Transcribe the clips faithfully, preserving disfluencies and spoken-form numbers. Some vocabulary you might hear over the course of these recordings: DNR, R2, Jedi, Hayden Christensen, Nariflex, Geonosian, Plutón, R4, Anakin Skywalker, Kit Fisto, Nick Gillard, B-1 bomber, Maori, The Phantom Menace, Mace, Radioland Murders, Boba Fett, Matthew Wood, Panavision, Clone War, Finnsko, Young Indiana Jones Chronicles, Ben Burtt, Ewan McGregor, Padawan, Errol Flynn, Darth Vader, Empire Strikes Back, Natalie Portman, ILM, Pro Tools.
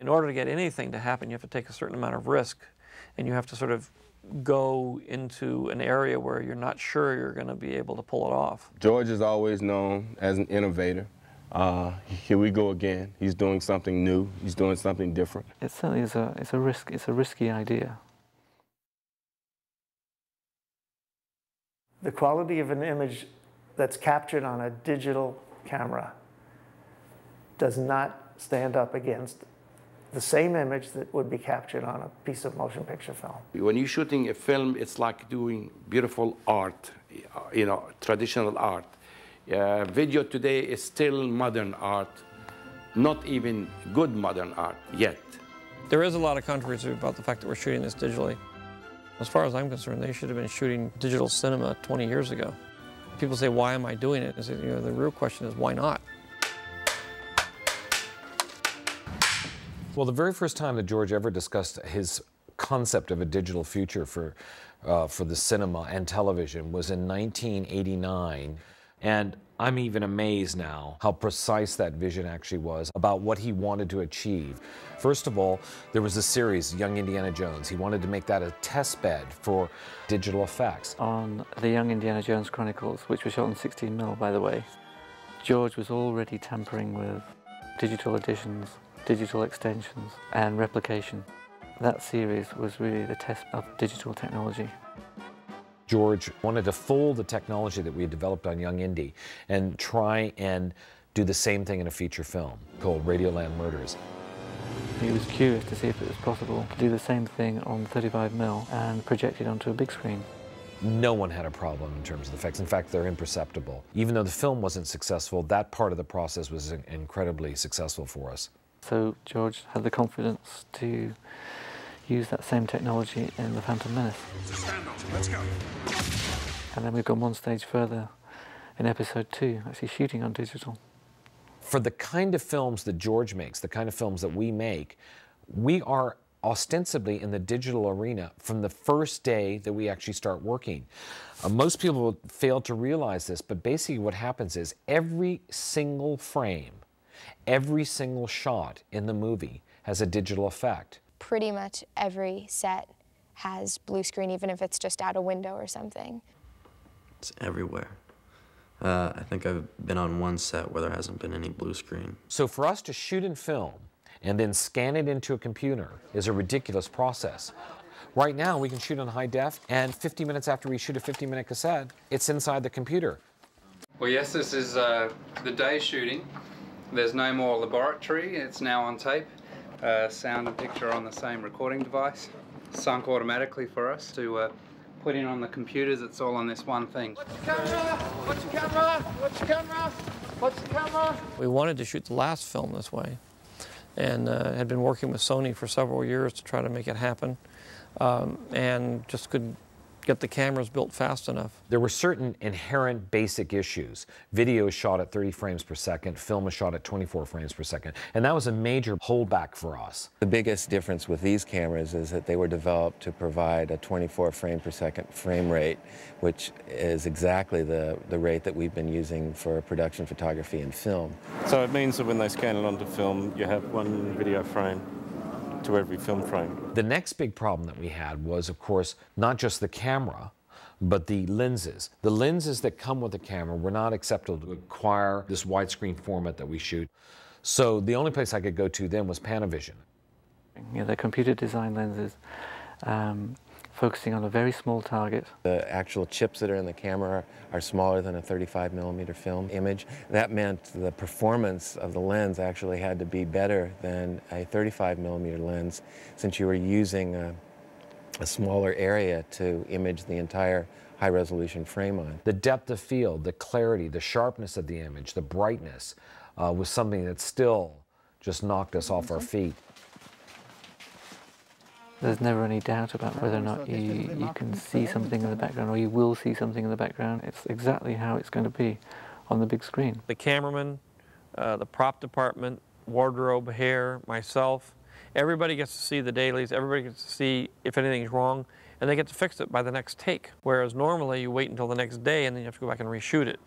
In order to get anything to happen, you have to take a certain amount of risk, and you have to sort of go into an area where you're not sure you're going to be able to pull it off. George is always known as an innovator. Uh, here we go again. He's doing something new. He's doing something different. It certainly is a, it's a risk, it's a risky idea. The quality of an image that's captured on a digital camera does not stand up against the same image that would be captured on a piece of motion picture film. When you're shooting a film, it's like doing beautiful art, you know, traditional art. Uh, video today is still modern art, not even good modern art yet. There is a lot of controversy about the fact that we're shooting this digitally. As far as I'm concerned, they should have been shooting digital cinema twenty years ago. People say, why am I doing it? I say, you know, the real question is, why not? Well, the very first time that George ever discussed his concept of a digital future for, uh, for the cinema and television was in nineteen eighty-nine. And I'm even amazed now how precise that vision actually was about what he wanted to achieve. First of all, there was a series, Young Indiana Jones. He wanted to make that a test bed for digital effects. On the Young Indiana Jones Chronicles, which was shot on sixteen mil, by the way, George was already tampering with digital editions, digital extensions, and replication. That series was really the test of digital technology. George wanted to fold the technology that we had developed on Young Indy and try and do the same thing in a feature film called Radioland Murders. He was curious to see if it was possible to do the same thing on thirty-five mil and project it onto a big screen. No one had a problem in terms of the effects. In fact, they're imperceptible. Even though the film wasn't successful, that part of the process was incredibly successful for us. So George had the confidence to use that same technology in The Phantom Menace. Let's go. And then we've gone one stage further in episode two, actually shooting on digital. For the kind of films that George makes, the kind of films that we make, we are ostensibly in the digital arena from the first day that we actually start working. Uh, most people fail to realize this, but basically what happens is every single frame, every single shot in the movie has a digital effect. Pretty much every set has blue screen, even if it's just out a window or something. It's everywhere. Uh, I think I've been on one set where there hasn't been any blue screen. So for us to shoot and film and then scan it into a computer is a ridiculous process. Right now, we can shoot on high def, and fifty minutes after we shoot a fifty minute cassette, it's inside the computer. Well, yes, this is uh, the day shooting. There's no more laboratory. It's now on tape. Uh, sound and picture on the same recording device. Sunk automatically for us to uh, put in on the computers. It's all on this one thing. What's the camera? What's the camera? What's the camera? What's the camera? We wanted to shoot the last film this way, and uh, had been working with Sony for several years to try to make it happen, um, and just couldn't get the cameras built fast enough. There were certain inherent basic issues. Video is shot at thirty frames per second, film is shot at twenty-four frames per second, and that was a major holdback for us. The biggest difference with these cameras is that they were developed to provide a twenty-four frame per second frame rate, which is exactly the, the rate that we've been using for production photography and film. So it means that when they scan it onto film, you have one video frame to every film frame. The next big problem that we had was, of course, not just the camera, but the lenses. The lenses that come with the camera were not acceptable to acquire this widescreen format that we shoot. So the only place I could go to then was Panavision. Yeah, they're computer design lenses, um, focusing on a very small target. The actual chips that are in the camera are smaller than a thirty-five millimeter film image. That meant the performance of the lens actually had to be better than a thirty-five millimeter lens, since you were using a, a smaller area to image the entire high-resolution frame on. The depth of field, the clarity, the sharpness of the image, the brightness uh, was something that still just knocked us off our feet. There's never any doubt about whether or not you, you can see something in the background, or you will see something in the background. It's exactly how it's going to be on the big screen. The cameraman, uh, the prop department, wardrobe, hair, myself, everybody gets to see the dailies, everybody gets to see if anything's wrong, and they get to fix it by the next take. Whereas normally you wait until the next day and then you have to go back and reshoot it.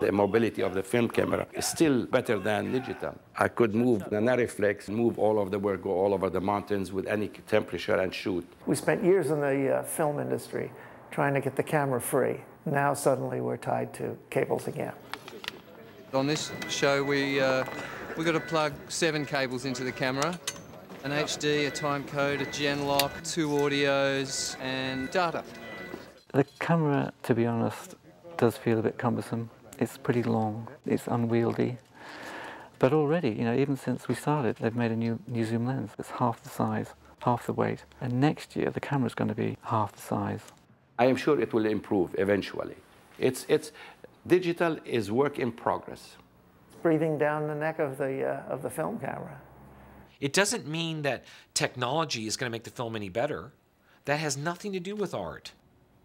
The mobility of the film camera is still better than digital. I could move the Nariflex, move all over the world, go all over the mountains with any temperature and shoot. We spent years in the uh, film industry trying to get the camera free. Now suddenly we're tied to cables again. On this show, we, uh, we've got to plug seven cables into the camera. An H D, a time code, a gen lock, two audios, and data. The camera, to be honest, does feel a bit cumbersome. It's pretty long, it's unwieldy. But already, you know, even since we started, they've made a new, new zoom lens. It's half the size, half the weight. And next year, the camera's going to be half the size. I am sure it will improve eventually. It's, it's, digital is work in progress. It's breathing down the neck of the, uh, of the film camera. It doesn't mean that technology is going to make the film any better. That has nothing to do with art.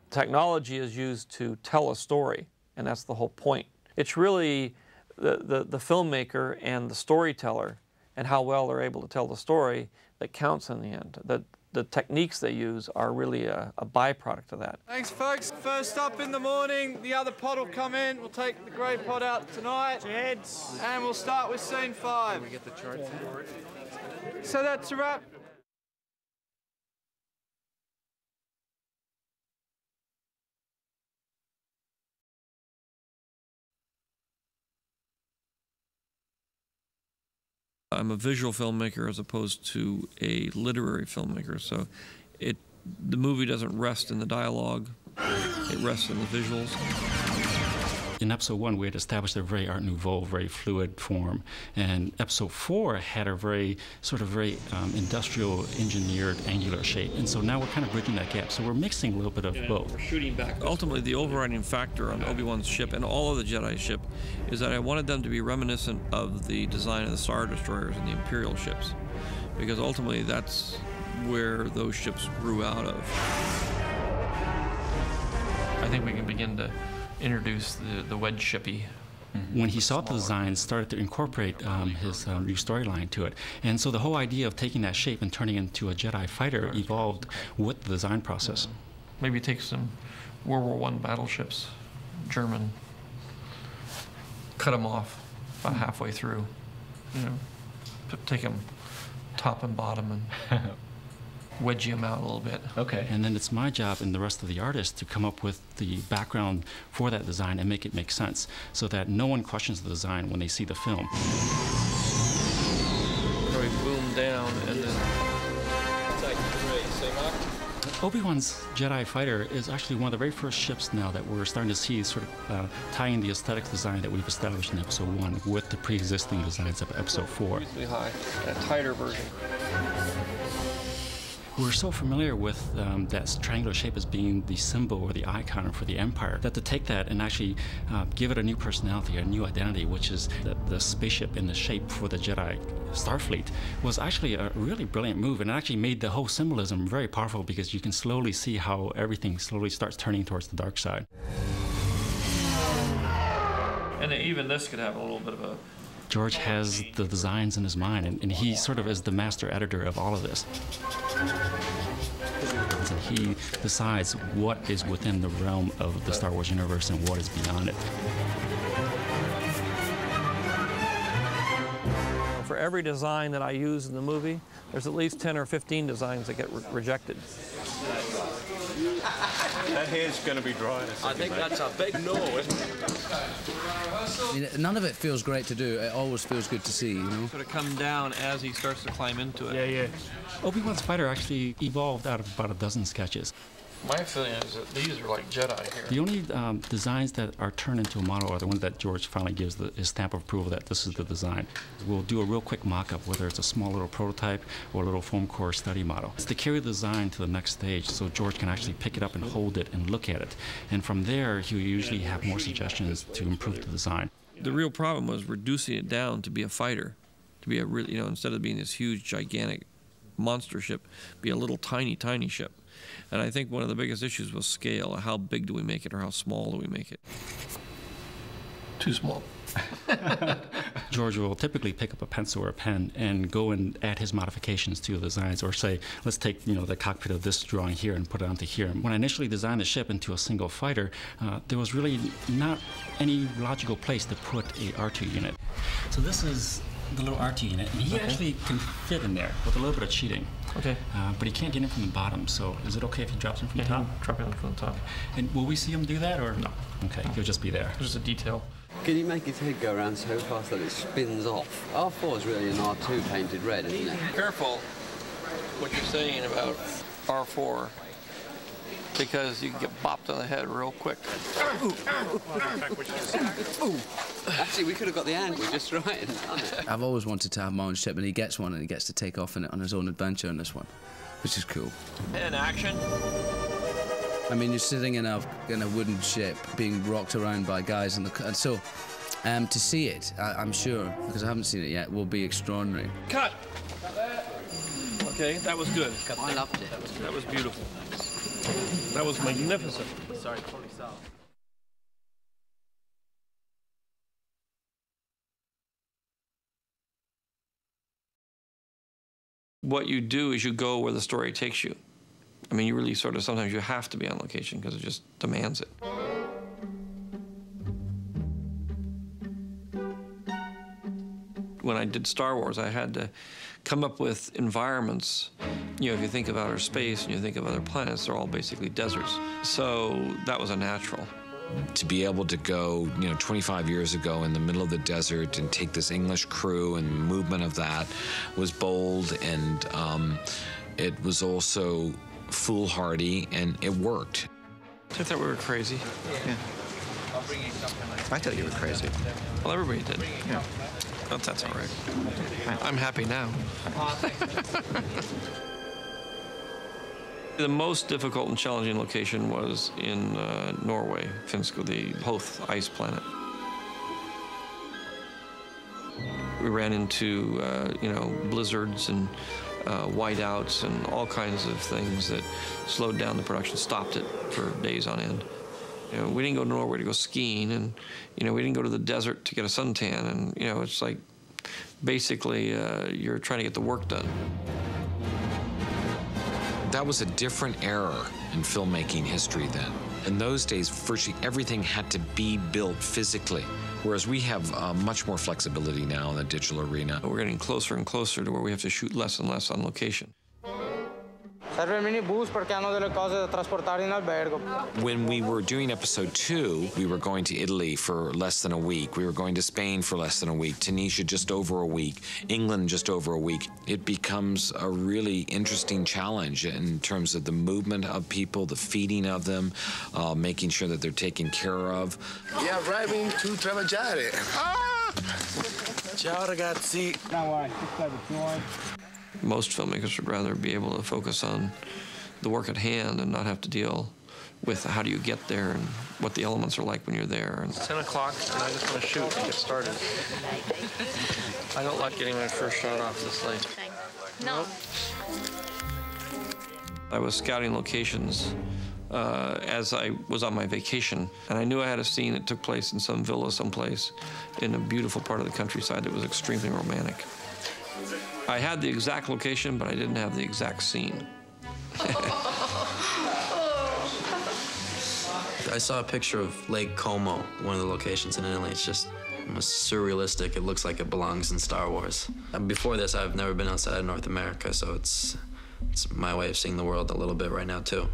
Technology is used to tell a story, and that's the whole point. It's really the, the, the filmmaker and the storyteller and how well they're able to tell the story that counts in the end. The, the techniques they use are really a, a byproduct of that. Thanks, folks. First up in the morning, the other pod will come in. We'll take the grey pod out tonight. Heads. And we'll start with scene five. Can we get the charts for it? So that's a wrap. I'm a visual filmmaker as opposed to a literary filmmaker, so it the movie doesn't rest in the dialogue, it rests in the visuals. In episode one, we had established a very art nouveau, very fluid form, and episode four had a very sort of very um, industrial, engineered, angular shape, and so now we're kind of bridging that gap, so we're mixing a little bit of yeah, both. We're shooting back. Ultimately, the overriding factor on Obi-Wan's ship and all of the Jedi ship is that I wanted them to be reminiscent of the design of the Star Destroyers and the Imperial ships, because ultimately that's where those ships grew out of. I think we can begin to introduce the, the wedge shippy. Mm-hmm. When he saw the design, started to incorporate um, his um, new storyline to it. And so the whole idea of taking that shape and turning it into a Jedi fighter evolved with the design process. Yeah. Maybe take some World War One battleships, German, cut them off about halfway through, you know, take them top and bottom and wedge him out a little bit. Okay. And then it's my job and the rest of the artists to come up with the background for that design and make it make sense so that no one questions the design when they see the film. So we boom down and then... Obi-Wan's Jedi fighter is actually one of the very first ships now that we're starting to see sort of uh, tying the aesthetic design that we've established in episode one with the pre-existing designs of episode four. High, a tighter version. We're so familiar with um, that triangular shape as being the symbol or the icon for the Empire that to take that and actually uh, give it a new personality, a new identity, which is the, the spaceship and the shape for the Jedi Starfleet, was actually a really brilliant move, and actually made the whole symbolism very powerful because you can slowly see how everything slowly starts turning towards the dark side. And even this could have a little bit of a... George has the designs in his mind, and, and he sort of is the master editor of all of this. So he decides what is within the realm of the Star Wars universe and what is beyond it. For every design that I use in the movie, there's at least ten or fifteen designs that get re rejected. That hair's going to be dry in a second, I think, mate. That's a big no, isn't it? None of it feels great to do. It always feels good to see, you know? Sort of come down as he starts to climb into it. Yeah, yeah. Obi-Wan's fighter actually evolved out of about a dozen sketches. My feeling is that these are like Jedi here. The only um, designs that are turned into a model are the ones that George finally gives the, his stamp of approval that this is the design. We'll do a real quick mock-up, whether it's a small little prototype or a little foam core study model. It's to carry the design to the next stage so George can actually pick it up and hold it and look at it. And from there, he'll usually have more suggestions to improve the design. The real problem was reducing it down to be a fighter, to be a really, you know, instead of being this huge, gigantic monster ship, be a little tiny, tiny ship. And I think one of the biggest issues was scale. How big do we make it or how small do we make it? Too small. George will typically pick up a pencil or a pen and go and add his modifications to the designs, or say, let's take you know the cockpit of this drawing here and put it onto here. When I initially designed the ship into a single fighter, uh, there was really not any logical place to put a R two unit. So this is the little R two unit, and he okay. actually can fit in there with a little bit of cheating. Okay. Uh, but he can't get in from the bottom, so is it okay if he drops in from yeah, the top? Yeah, drop in from the top. And will we see him do that, or? No. Okay, no. He'll just be there. There's a detail. Can you make his head go around so fast that it spins off? R four is really an R two painted red, isn't it? Careful what you're saying about R four, because you can get bopped on the head real quick. Actually, we could have got the angle just right. I've always wanted to have my own ship, and he gets one, and he gets to take off in it on his own adventure in this one, which is cool. In action. I mean, you're sitting in a, in a wooden ship being rocked around by guys, in the, and so um, to see it, I, I'm sure, because I haven't seen it yet, will be extraordinary. Cut! Okay, that was good. Cut I loved it. That was, that was beautiful. That was magnificent. Sorry, Tony Sal. What you do is you go where the story takes you. I mean, you really sort of, sometimes you have to be on location because it just demands it. When I did Star Wars, I had to come up with environments. You know, if you think of outer space and you think of other planets, they're all basically deserts. So that was a natural. To be able to go, you know, twenty-five years ago in the middle of the desert and take this English crew and the movement of that was bold, and um, it was also foolhardy, and it worked. I thought we were crazy. Yeah. I thought you were crazy. Well, everybody did. Yeah. But that's all right. I'm happy now. The most difficult and challenging location was in uh, Norway, Finnsko, the Hoth ice planet. We ran into, uh, you know, blizzards and Uh, whiteouts and all kinds of things that slowed down the production, stopped it for days on end. You know, we didn't go to Norway to go skiing, and you know, we didn't go to the desert to get a suntan, and you know, it's like basically uh, you're trying to get the work done. That was a different era in filmmaking history then. In those days, virtually everything had to be built physically, whereas we have uh, much more flexibility now in the digital arena. We're getting closer and closer to where we have to shoot less and less on location. When we were doing episode two, we were going to Italy for less than a week. We were going to Spain for less than a week. Tunisia just over a week. England just over a week. It becomes a really interesting challenge in terms of the movement of people, the feeding of them, uh, making sure that they're taken care of. We are arriving to Travagliare. Ah! Ciao ragazzi. Most filmmakers would rather be able to focus on the work at hand and not have to deal with how do you get there and what the elements are like when you're there. It's ten o'clock, and I just want to shoot and get started. I don't like getting my first shot off this late. No. I was scouting locations uh, as I was on my vacation, and I knew I had a scene that took place in some villa someplace in a beautiful part of the countryside that was extremely romantic. I had the exact location, but I didn't have the exact scene. I saw a picture of Lake Como, one of the locations in Italy. It's just almost surrealistic. It looks like it belongs in Star Wars. And before this, I've never been outside of North America, so it's, it's my way of seeing the world a little bit right now, too.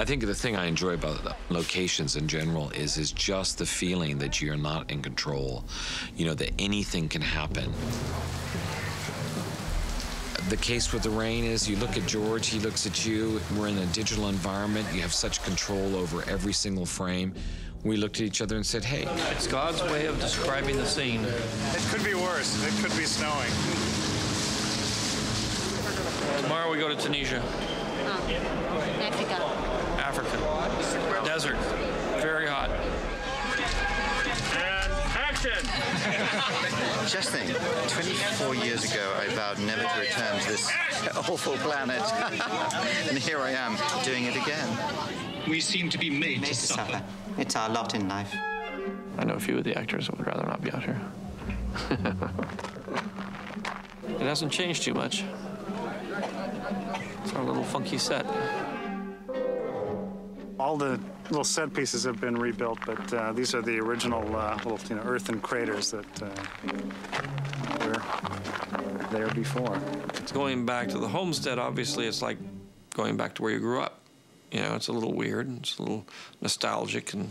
I think the thing I enjoy about locations in general is is just the feeling that you're not in control, you know, that anything can happen. The case with the rain is you look at George, he looks at you. We're in a digital environment. You have such control over every single frame. We looked at each other and said, hey. It's God's way of describing the scene. It could be worse. It could be snowing. Tomorrow we go to Tunisia. Oh. Africa. Africa. Desert. Very hot. And action! Just think, twenty-four years ago, I vowed never to return to this awful planet. And here I am, doing it again. We seem to be made, made to suffer. It's our lot in life. I know a few of the actors that would rather not be out here. It hasn't changed too much. It's our little funky set. All the little set pieces have been rebuilt, but uh, these are the original uh, little, you know, earthen craters that uh, were there before. It's going back to the homestead. Obviously, it's like going back to where you grew up. You know, it's a little weird, and it's a little nostalgic, and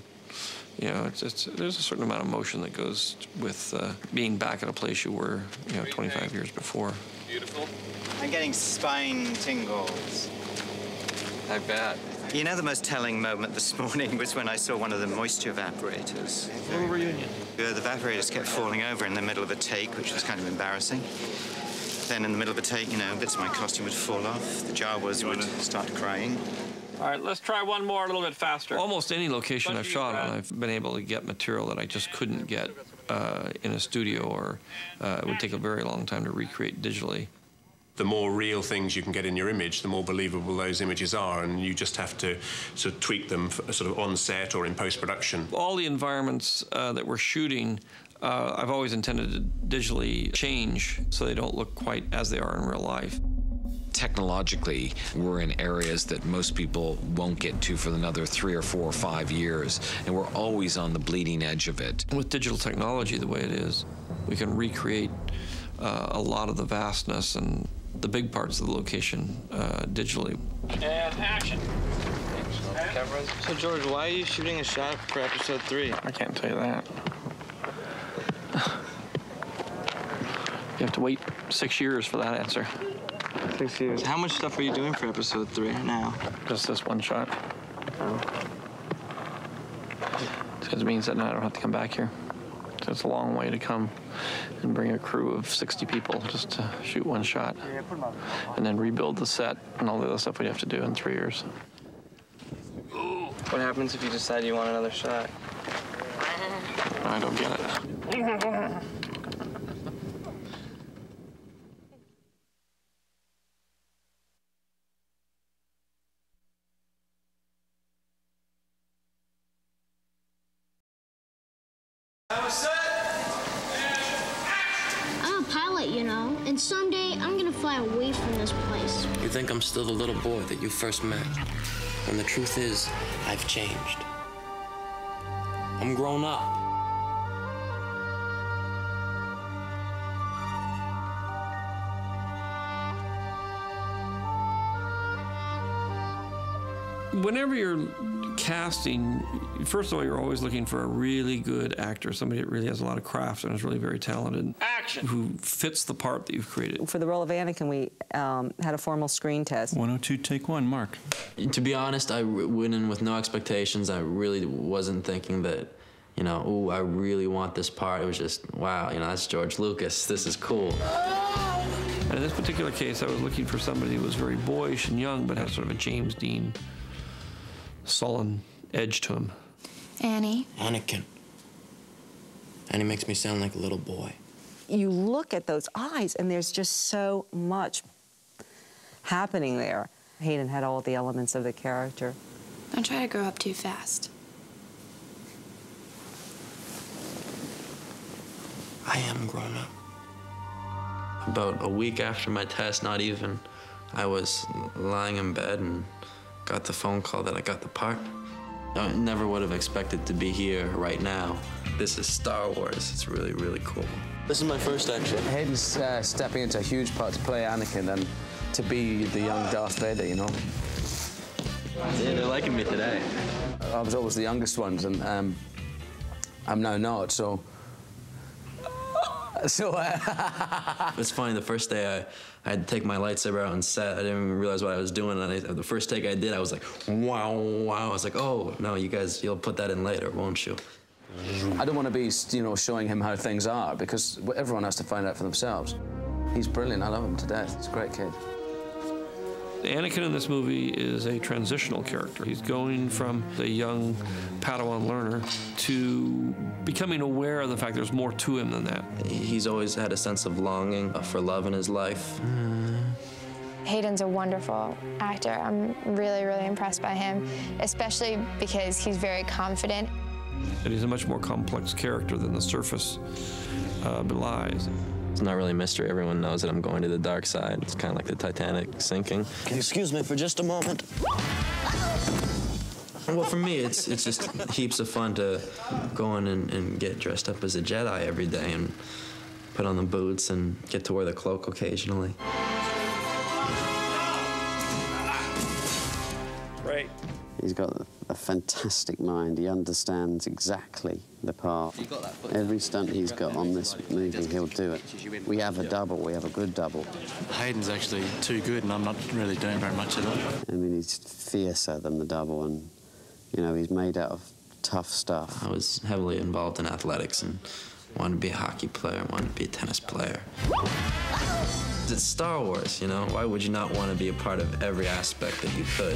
you know, it's, it's there's a certain amount of emotion that goes with uh, being back at a place you were, you know, twenty-five years before. Beautiful. I'm getting spine tingles. I bet. You know, the most telling moment this morning was when I saw one of the moisture evaporators. A little reunion. Yeah, the evaporators kept falling over in the middle of a take, which was kind of embarrassing. Then in the middle of a take, you know, bits of my costume would fall off. The Jawas would start crying. All right, let's try one more a little bit faster. Almost any location I've shot on, I've been able to get material that I just couldn't get uh, in a studio, or uh, it would take a very long time to recreate digitally. The more real things you can get in your image, the more believable those images are, and you just have to sort of tweak them for, sort of on set or in post-production. All the environments uh, that we're shooting, uh, I've always intended to digitally change so they don't look quite as they are in real life. Technologically, we're in areas that most people won't get to for another three or four or five years, and we're always on the bleeding edge of it. With digital technology the way it is, we can recreate uh, a lot of the vastness and the big parts of the location uh, digitally. And action. Cameras. So, George, why are you shooting a shot for episode three? I can't tell you that. You have to wait six years for that answer. Six years. How much stuff are you doing for episode three now? Just this one shot. Oh. It means that now I don't have to come back here. So it's a long way to come and bring a crew of sixty people just to shoot one shot, and then rebuild the set and all the other stuff we have to do in three years. What happens if you decide you want another shot? I don't get it. Someday, I'm gonna fly away from this place. You think I'm still the little boy that you first met, when the truth is, I've changed. I'm grown up. Whenever you're casting, first of all, you're always looking for a really good actor, somebody that really has a lot of craft and is really very talented. Action! Who fits the part that you've created. For the role of Anakin, we um, had a formal screen test. one oh two, take one, Mark. To be honest, I went in with no expectations. I really wasn't thinking that, you know, ooh, I really want this part. It was just, wow, you know, that's George Lucas. This is cool. And in this particular case, I was looking for somebody who was very boyish and young, but had sort of a James Dean sullen edge to him. Annie. Anakin. Annie makes me sound like a little boy. You look at those eyes, and there's just so much happening there. Hayden had all the elements of the character. Don't try to grow up too fast. I am grown up. About a week after my test, not even, I was lying in bed and got the phone call that I got the part. I never would have expected to be here right now. This is Star Wars. It's really, really cool. This is my first action. Hayden's uh, stepping into a huge part to play Anakin and to be the young Darth Vader, you know? Yeah, they're liking me today. I was always the youngest ones, and um, I'm now not, so... So, uh, it's funny, the first day I, I had to take my lightsaber out on set. I didn't even realize what I was doing. And I, the first take I did, I was like, wow, wow. I was like, oh, no, you guys, you'll put that in later, won't you? I don't want to be, you know, showing him how things are, because everyone has to find out for themselves. He's brilliant. I love him to death. He's a great kid. Anakin in this movie is a transitional character. He's going from the young Padawan learner to becoming aware of the fact there's more to him than that. He's always had a sense of longing for love in his life. Hayden's a wonderful actor. I'm really, really impressed by him, especially because he's very confident. That he's a much more complex character than the surface uh, belies. It's not really a mystery. Everyone knows that I'm going to the dark side. It's kind of like the Titanic sinking. Can you excuse me for just a moment? Well, for me, it's it's just heaps of fun to go in and, and get dressed up as a Jedi every day and put on the boots and get to wear the cloak occasionally. Right. He's got a fantastic mind. He understands exactly the part. Every stunt he's got on this movie, he'll do it. We have a double. We have a good double. Hayden's actually too good, and I'm not really doing very much at all. I mean, he's fiercer than the double, and, you know, he's made out of tough stuff. I was heavily involved in athletics and wanted to be a hockey player, wanted to be a tennis player. It's Star Wars, you know? Why would you not want to be a part of every aspect that you could?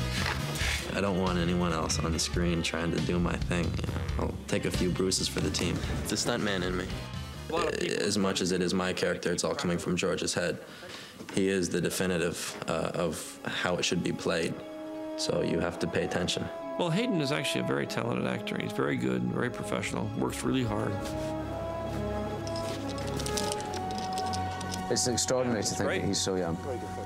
I don't want anyone else on the screen trying to do my thing. You know? I'll take a few bruises for the team. It's the stuntman in me. As much as it is my character, it's all coming from George's head. He is the definitive uh, of how it should be played, so you have to pay attention. Well, Hayden is actually a very talented actor. He's very good, very professional, works really hard. It's an extraordinary to think that he's so young.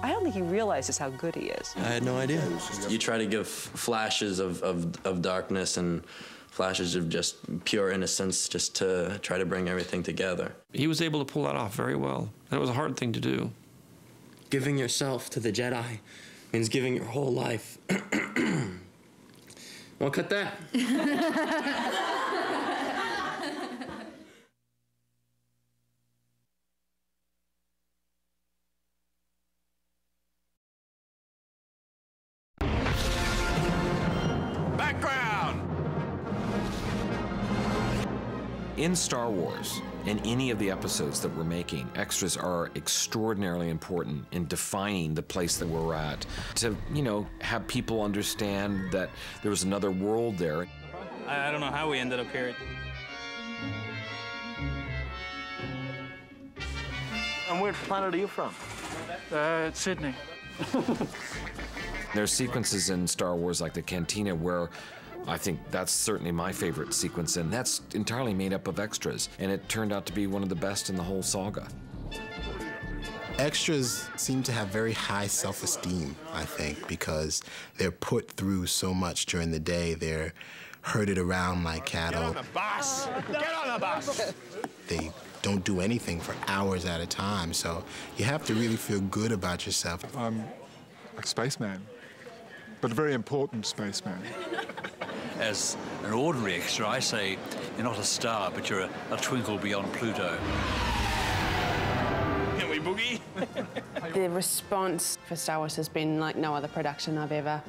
I don't think he realizes how good he is. I had no idea. You try to give flashes of, of, of darkness and flashes of just pure innocence just to try to bring everything together. He was able to pull that off very well, and it was a hard thing to do. Giving yourself to the Jedi means giving your whole life. Well, cut that. In Star Wars, in any of the episodes that we're making, extras are extraordinarily important in defining the place that we're at. To, you know, have people understand that there was another world there. I don't know how we ended up here. And what planet are you from? Uh, it's Sydney. There are sequences in Star Wars like the Cantina where I think that's certainly my favorite sequence, and that's entirely made up of extras, and it turned out to be one of the best in the whole saga. Extras seem to have very high self-esteem, I think, because they're put through so much during the day. They're herded around like cattle. Get on the bus! Get on the bus! They don't do anything for hours at a time, so you have to really feel good about yourself. I'm a spaceman, but a very important spaceman. As an ordinary extra, I say, you're not a star, but you're a, a twinkle beyond Pluto. Can we boogie? The response for Star Wars has been like no other production I've ever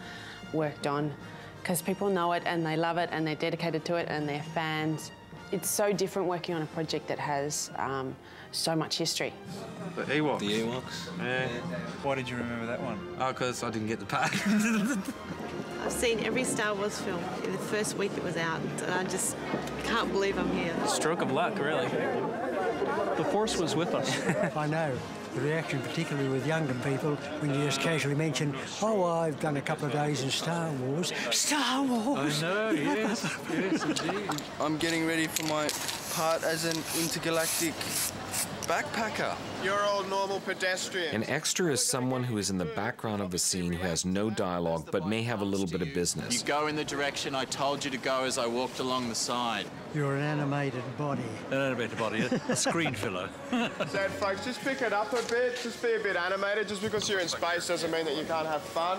worked on, because people know it and they love it and they're dedicated to it and they're fans. It's so different working on a project that has um, so much history. The Ewoks. The Ewoks. Yeah. Why did you remember that one? Oh, because I didn't get the pack. I've seen every Star Wars film in the first week it was out, and I just can't believe I'm here. Stroke of luck, really. The Force was with us. I know. The reaction, particularly with younger people, when you just casually mention, oh, I've done a couple of days in Star Wars. Star Wars! I know, yes. Yes, indeed. I'm getting ready for my part as an intergalactic backpacker. You're all normal pedestrians. An extra is someone who is in the background of a scene who has no dialogue but may have a little bit of business. You go in the direction I told you to go as I walked along the side. You're an animated body. An animated body, a screen filler. So, folks, just pick it up a bit, just be a bit animated. Just because you're in space doesn't mean that you can't have fun.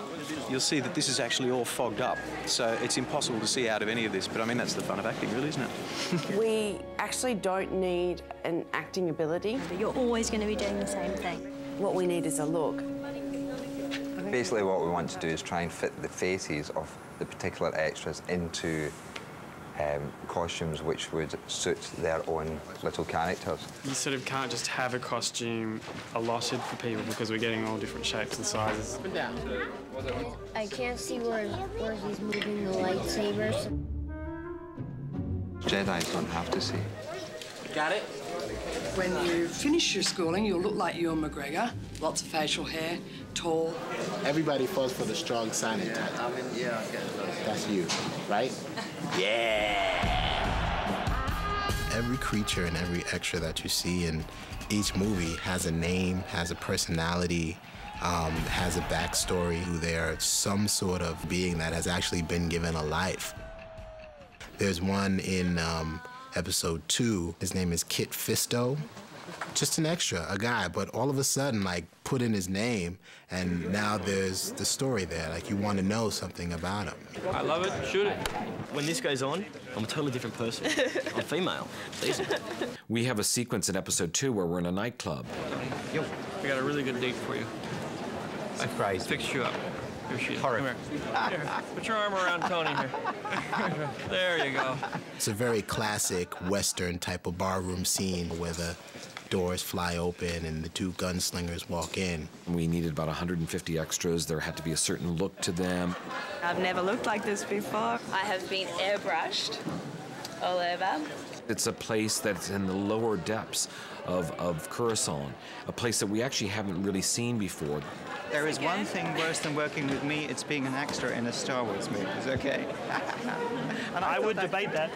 You'll see that this is actually all fogged up, so it's impossible to see out of any of this, but I mean, that's the fun of acting, really, isn't it? We actually don't need an acting ability. You're always going to be doing the same thing. What we need is a look. Basically what we want to do is try and fit the faces of the particular extras into um, costumes which would suit their own little characters. You sort of can't just have a costume allotted for people because we're getting all different shapes and sizes. Up and down. I can't see where, where he's moving the lightsabers. Jedi don't have to see. Got it? When you finish your schooling, you'll look like Ewan McGregor. Lots of facial hair, tall. Everybody falls for the strong silent type. Yeah, I mean, yeah, I get it. That's you, right? Yeah! every creature and every extra that you see in each movie has a name, has a personality, um, has a backstory. They are some sort of being that has actually been given a life. There's one in um, episode two. His name is Kit Fisto. Just an extra, a guy, but all of a sudden, like, put in his name, and now there's the story there. Like, you want to know something about him. I love it. Shoot it. When this goes on, I'm a totally different person. I'm female. It's easy. We have a sequence in episode two where we're in a nightclub. Yo, we got a really good date for you. Surprise. I fixed you up. Here she is. Come here. Here. Put your arm around Tony here. There you go. It's a very classic Western type of barroom scene where the doors fly open and the two gunslingers walk in. We needed about one hundred fifty extras. There had to be a certain look to them. I've never looked like this before. I have been airbrushed all over. It's a place that's in the lower depths of, of Coruscant, a place that we actually haven't really seen before. There is one thing worse than working with me, it's being an extra in a Star Wars movie, okay? And I, I would that debate that.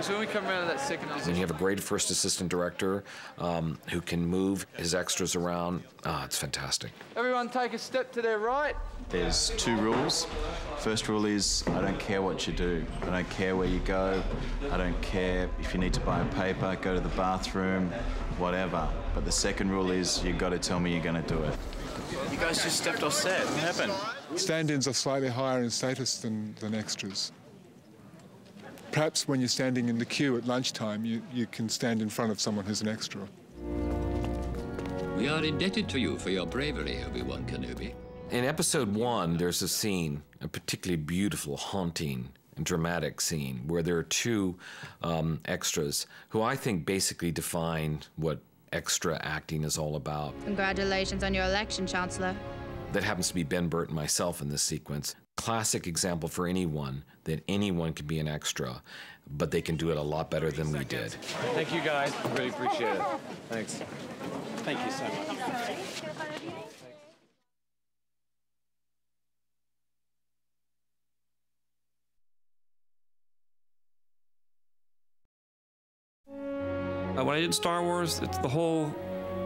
So when we come around to that second officer. And you have a great first assistant director um, who can move his extras around. Ah, it's fantastic. Everyone take a step to their right. There's two rules. First rule is I don't care what you do. I don't care where you go. I don't care if you need to buy a paper, go to the bathroom, whatever. But the second rule is you've got to tell me you're going to do it. You guys just stepped off set. What happened? Stand-ins are slightly higher in status than, than extras. Perhaps when you're standing in the queue at lunchtime, you, you can stand in front of someone who's an extra. We are indebted to you for your bravery, Obi-Wan Kenobi. In episode one, there's a scene, a particularly beautiful, haunting, and dramatic scene, where there are two um, extras who I think basically define what extra acting is all about. Congratulations on your election, Chancellor. That happens to be Ben Burtt and myself in this sequence. Classic example for anyone, that anyone can be an extra, but they can do it a lot better than we did. Thank you guys, really appreciate it. Thanks. Thank you so much. When I did Star Wars, it's the whole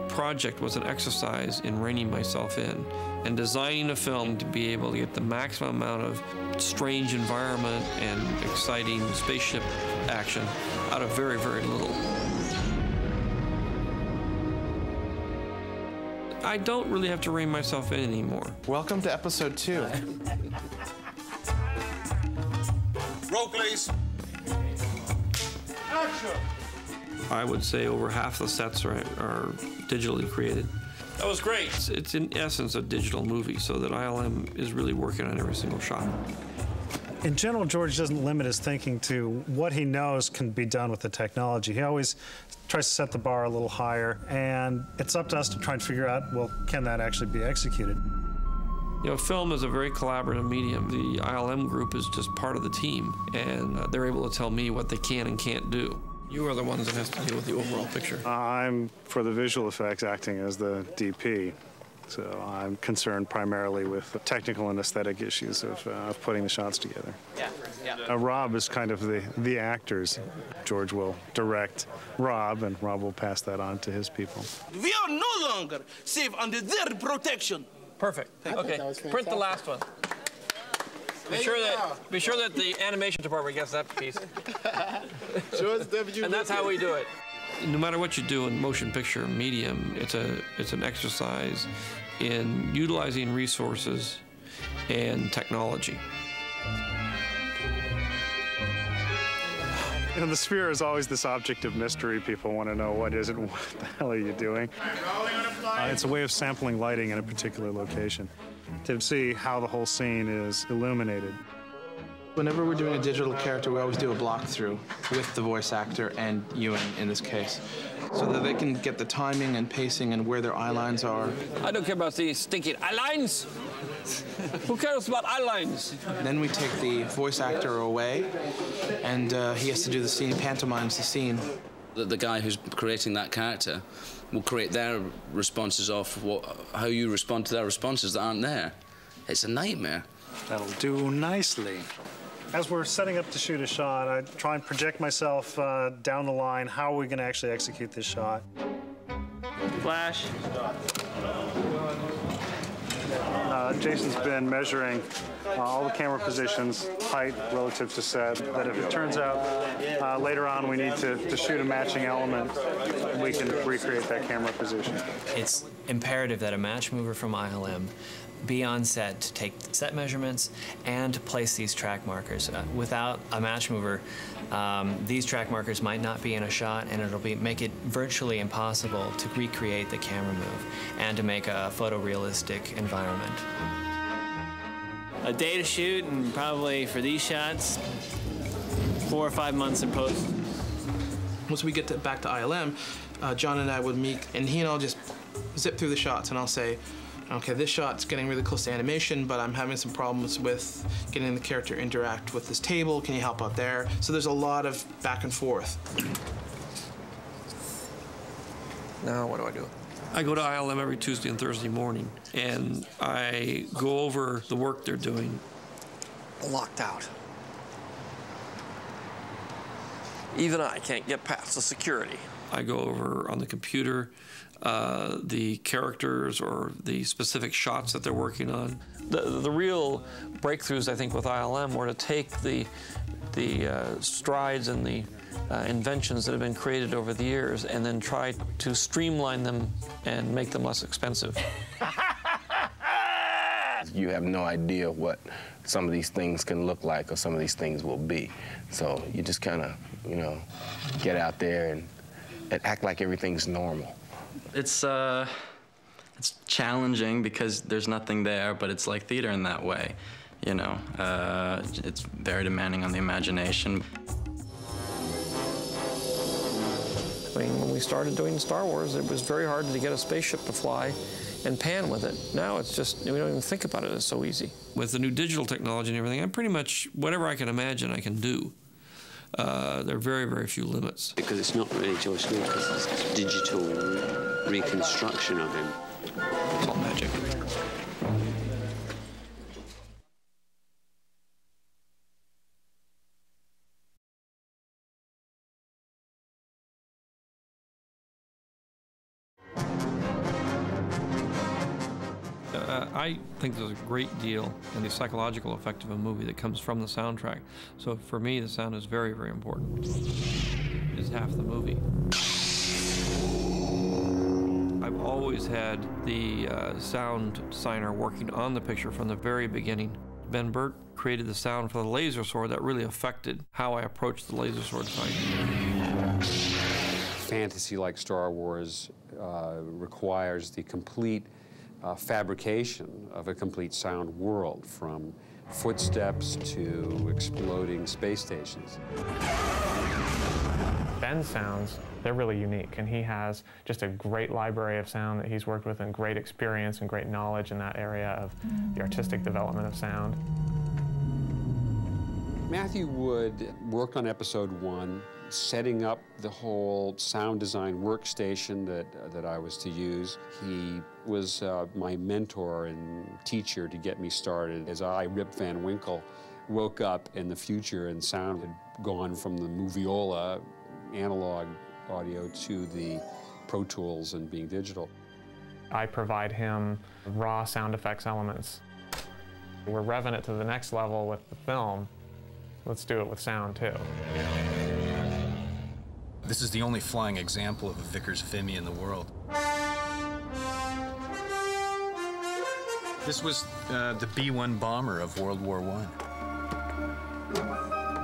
project was an exercise in reining myself in and designing a film to be able to get the maximum amount of strange environment and exciting spaceship action out of very, very little. I don't really have to rein myself in anymore. Welcome to episode two. Roll, please. Action! I would say over half the sets are, are digitally created. That was great. It's, it's in essence a digital movie, so that I L M is really working on every single shot. In general, George doesn't limit his thinking to what he knows can be done with the technology. He always tries to set the bar a little higher, and it's up to us to try and figure out, well, can that actually be executed? You know, film is a very collaborative medium. The I L M group is just part of the team, and uh, they're able to tell me what they can and can't do. You are the ones that has to deal with the overall picture. Uh, I'm, for the visual effects, acting as the D P. So I'm concerned primarily with the technical and aesthetic issues of, uh, of putting the shots together. Yeah, yeah. Uh, Rob is kind of the, the actors. George will direct Rob, and Rob will pass that on to his people. We are no longer safe under their protection. Perfect. Okay, print the last one. Be sure that be sure that the animation department gets that piece. And that's how we do it. No matter what you do in motion picture medium, it's a it's an exercise in utilizing resources and technology. You know, the sphere is always this object of mystery. People want to know what is it, what the hell are you doing? Uh, it's a way of sampling lighting in a particular location to see how the whole scene is illuminated. Whenever we're doing a digital character, we always do a block through with the voice actor and Ewan in this case, so that they can get the timing and pacing and where their eye lines are. I don't care about these stinking eye lines. Who cares about eye lines? Then we take the voice actor away, and uh, he has to do the scene, pantomimes the scene. The, the guy who's creating that character will create their responses off what, how you respond to their responses that aren't there. It's a nightmare. That'll do nicely. As we're setting up to shoot a shot, I try and project myself uh, down the line. How are we going to actually execute this shot? Flash. Uh, Jason's been measuring uh, all the camera positions, height relative to set, that if it turns out uh, later on we need to, to shoot a matching element, we can recreate that camera position. It's imperative that a match mover from I L M be on set to take set measurements and to place these track markers. Uh, without a match mover, um, these track markers might not be in a shot, and it'll be, make it virtually impossible to recreate the camera move and to make a photorealistic environment. A day to shoot, and probably for these shots, four or five months in post. Once we get to, back to I L M, uh, John and I would meet, and he and I'll just zip through the shots, and I'll say, okay, this shot's getting really close to animation, but I'm having some problems with getting the character to interact with this table. Can you help out there? So there's a lot of back and forth. Now what do I do? I go to I L M every Tuesday and Thursday morning, and I go over the work they're doing. Locked out. Even I can't get past the security. I go over on the computer uh, the characters or the specific shots that they're working on. The, the real breakthroughs, I think, with I L M were to take the, the uh, strides and the uh, inventions that have been created over the years and then try to streamline them and make them less expensive. You have no idea what some of these things can look like or some of these things will be. So you just kind of, you know, get out there and and act like everything's normal. It's, uh, it's challenging because there's nothing there, but it's like theater in that way, you know. Uh, it's very demanding on the imagination. I mean, when we started doing Star Wars, it was very hard to get a spaceship to fly and pan with it. Now it's just, we don't even think about it, it's so easy. With the new digital technology and everything, I'm pretty much, whatever I can imagine, I can do. Uh, there are very, very few limits. Because it's not really George Lucas, it's digital reconstruction of him. It's all magic. I think there's a great deal in the psychological effect of a movie that comes from the soundtrack. So for me, the sound is very, very important. It's half the movie. I've always had the uh, sound designer working on the picture from the very beginning. Ben Burtt created the sound for the laser sword that really affected how I approached the laser sword fight. Fantasy like Star Wars uh, requires the complete Uh, fabrication of a complete sound world, from footsteps to exploding space stations. Ben's sounds, they're really unique, and he has just a great library of sound that he's worked with and great experience and great knowledge in that area of the artistic development of sound. Matthew Wood worked on episode one, setting up the whole sound design workstation that, uh, that I was to use. He was uh, my mentor and teacher to get me started, as I, Rip Van Winkle, woke up in the future and sound had gone from the Moviola analog audio to the Pro Tools and being digital. I provide him raw sound effects elements. We're revving it to the next level with the film. Let's do it with sound, too. This is the only flying example of a Vickers Vimy in the world. This was uh, the B one bomber of World War One.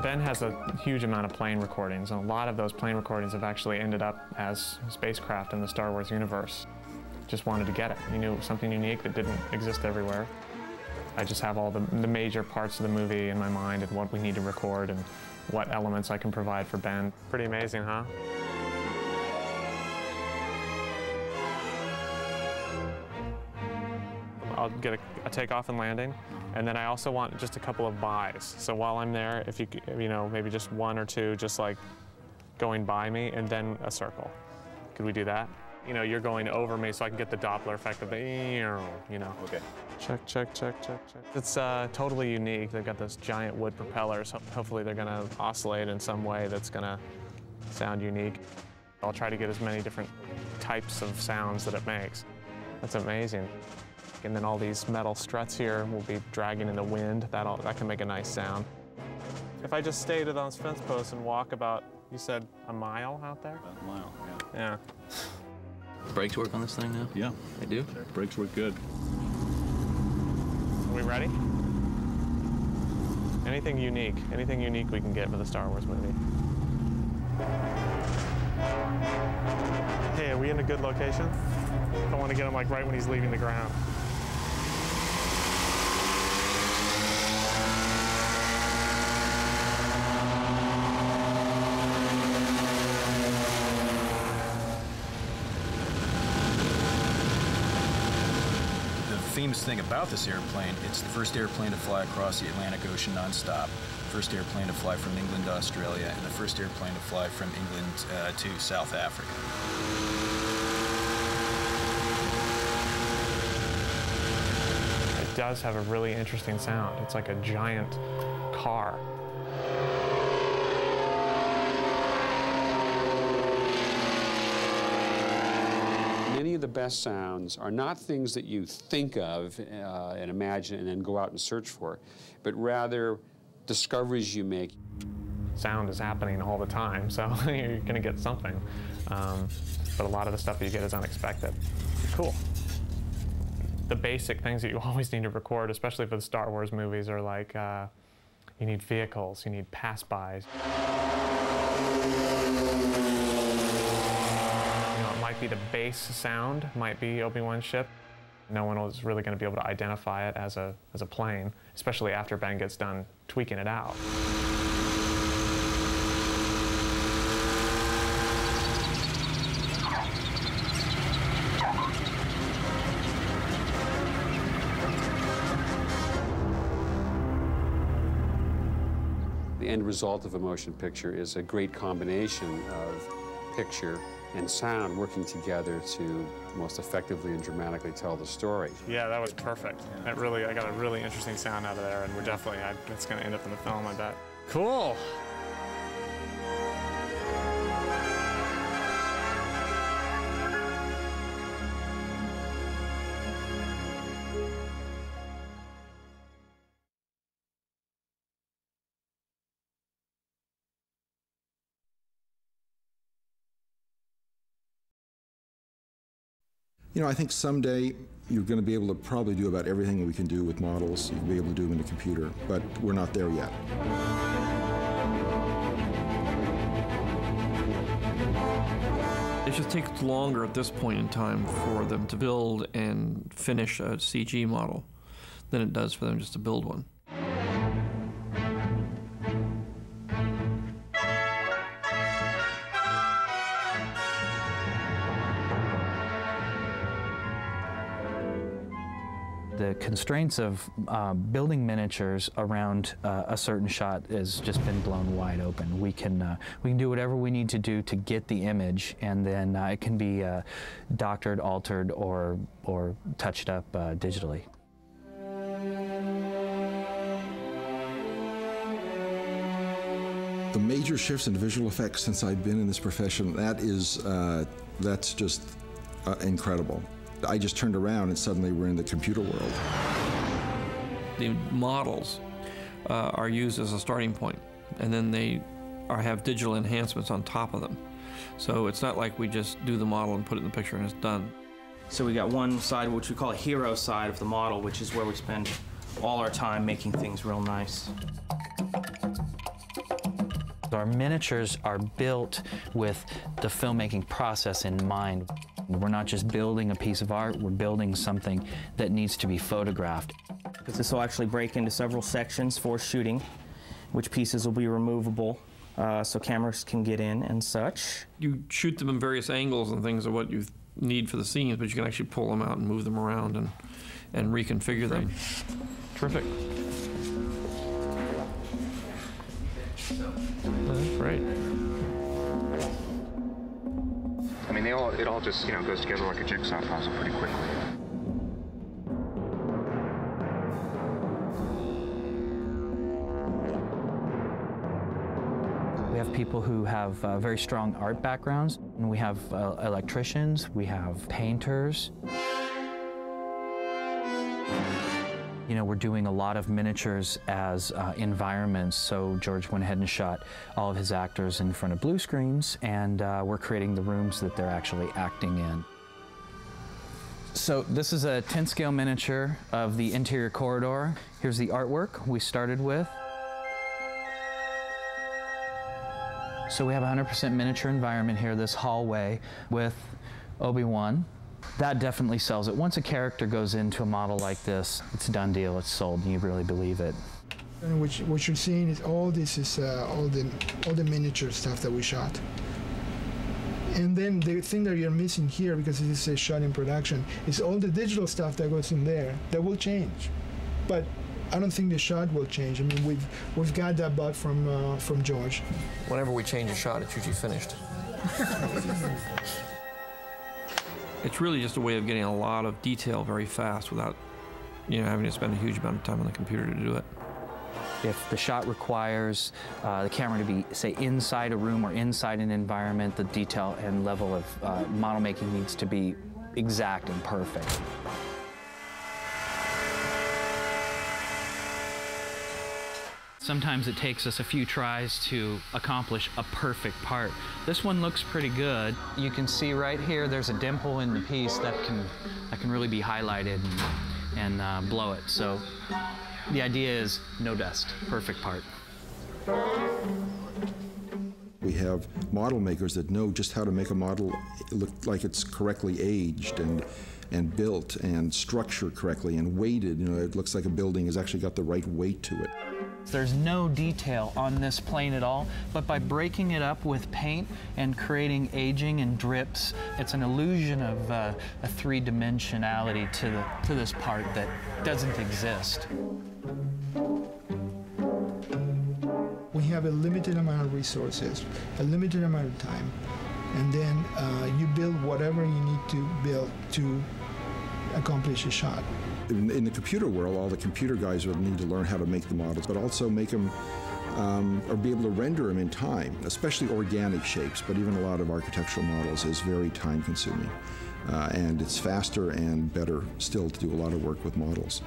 Ben has a huge amount of plane recordings, and a lot of those plane recordings have actually ended up as spacecraft in the Star Wars universe. Just wanted to get it. He knew it was something unique that didn't exist everywhere. I just have all the, the major parts of the movie in my mind and what we need to record and what elements I can provide for Ben. Pretty amazing, huh? I'll get a, a takeoff and landing, and then I also want just a couple of buys. So while I'm there, if you, you know, maybe just one or two just like going by me, and then a circle. Could we do that? you know, you're going over me, so I can get the Doppler effect of the, you know. Okay. Check, check, check, check, check. It's uh, totally unique. They've got this giant wood propellers. Hopefully they're gonna oscillate in some way that's gonna sound unique. I'll try to get as many different types of sounds that it makes. That's amazing. And then all these metal struts here will be dragging in the wind. That all, that can make a nice sound. If I just stayed at those fence posts and walk about, you said a mile out there? About a mile, yeah. Yeah. Brakes work on this thing now? Yeah. They do? Sure. Brakes work good. Are we ready? Anything unique, anything unique we can get for the Star Wars movie. Hey, are we in a good location? I want to get him like right when he's leaving the ground. The famous thing about this airplane, it's the first airplane to fly across the Atlantic Ocean nonstop, first airplane to fly from England to Australia, and the first airplane to fly from England uh, to South Africa. It does have a really interesting sound. It's like a giant car. Many of the best sounds are not things that you think of uh, and imagine and then go out and search for, but rather discoveries you make. Sound is happening all the time, so you're gonna get something. Um, but a lot of the stuff that you get is unexpected. Cool. The basic things that you always need to record, especially for the Star Wars movies, are like, uh, you need vehicles, you need pass-bys. You know, it might be the bass sound, might be Obi-Wan's ship. No one is really going to be able to identify it as a, as a plane, especially after Ben gets done tweaking it out. The end result of a motion picture is a great combination of picture and sound working together to most effectively and dramatically tell the story. Yeah, that was perfect. That really, I got a really interesting sound out of there, and we're definitely, I, it's going to end up in the film, I bet. Cool. You know, I think someday you're going to be able to probably do about everything we can do with models. You'll be able to do them in a computer, but we're not there yet. It just takes longer at this point in time for them to build and finish a C G model than it does for them just to build one. The constraints of uh, building miniatures around uh, a certain shot has just been blown wide open. We can uh, we can do whatever we need to do to get the image, and then uh, it can be uh, doctored, altered, or or touched up uh, digitally. The major shifts in visual effects since I've been in this profession, that is uh, that's just uh, incredible. I just turned around and suddenly we're in the computer world. The models uh, are used as a starting point, and then they are, have digital enhancements on top of them. So it's not like we just do the model and put it in the picture and it's done. So we got one side, which we call a hero side of the model, which is where we spend all our time making things real nice. Our miniatures are built with the filmmaking process in mind. We're not just building a piece of art, we're building something that needs to be photographed. This will actually break into several sections for shooting, which pieces will be removable uh, so cameras can get in and such. You shoot them in various angles and things of what you need for the scenes, but you can actually pull them out and move them around and, and reconfigure them. Terrific. That's right. I mean, they all, it all just, you know, goes together like a jigsaw puzzle pretty quickly. We have people who have uh, very strong art backgrounds, and we have uh, electricians, we have painters. You know, we're doing a lot of miniatures as uh, environments, so George went ahead and shot all of his actors in front of blue screens, and uh, we're creating the rooms that they're actually acting in. So this is a ten scale miniature of the interior corridor. Here's the artwork we started with. So we have a one hundred percent miniature environment here, this hallway with Obi-Wan. That definitely sells it. Once a character goes into a model like this, it's a done deal, it's sold, and you really believe it. And what, you, what you're seeing is all this is uh, all, the, all the miniature stuff that we shot. And then the thing that you're missing here, because this is shot in production, is all the digital stuff that goes in there that will change. But I don't think the shot will change. I mean, we've, we've got that bug from, uh, from George. Whenever we change a shot, it's usually finished. It's really just a way of getting a lot of detail very fast without, you know, having to spend a huge amount of time on the computer to do it. If the shot requires uh, the camera to be, say, inside a room or inside an environment, the detail and level of uh, model making needs to be exact and perfect. Sometimes it takes us a few tries to accomplish a perfect part. This one looks pretty good. You can see right here, there's a dimple in the piece that can, that can really be highlighted and, and uh, blow it. So the idea is no dust, perfect part. We have model makers that know just how to make a model look like it's correctly aged and and built and structured correctly and weighted. You know, it looks like a building has actually got the right weight to it. There's no detail on this plane at all, but by breaking it up with paint and creating aging and drips, it's an illusion of uh, a three-dimensionality to, the, to this part that doesn't exist. We have a limited amount of resources, a limited amount of time, and then uh, you build whatever you need to build to accomplish a shot. In, in the computer world, all the computer guys will need to learn how to make the models, but also make them um, or be able to render them in time, especially organic shapes, but even a lot of architectural models is very time-consuming. Uh, and it's faster and better still to do a lot of work with models.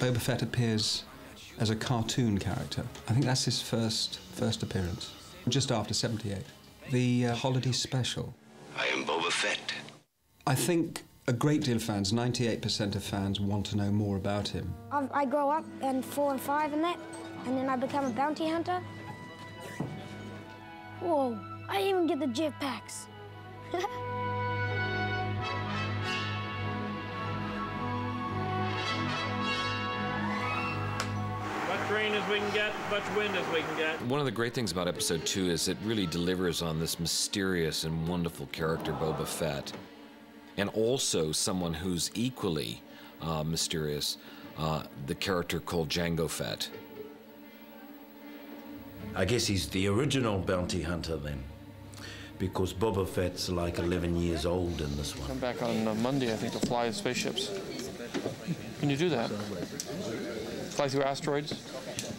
Boba Fett appears as a cartoon character. I think that's his first first appearance, just after seventy-eight. The uh, holiday special. I am Boba Fett. I think a great deal of fans, ninety-eight percent of fans, want to know more about him. I've, I grow up in four and five and that, and then I become a bounty hunter. Whoa, I didn't even get the jetpacks. Rain as we can get, much wind as we can get. One of the great things about episode two is it really delivers on this mysterious and wonderful character, Boba Fett, and also someone who's equally uh, mysterious, uh, the character called Jango Fett. I guess he's the original bounty hunter then, because Boba Fett's like eleven years old in this one. Come back on uh, Monday, I think, to fly his spaceships. Can you do that? Fly through asteroids,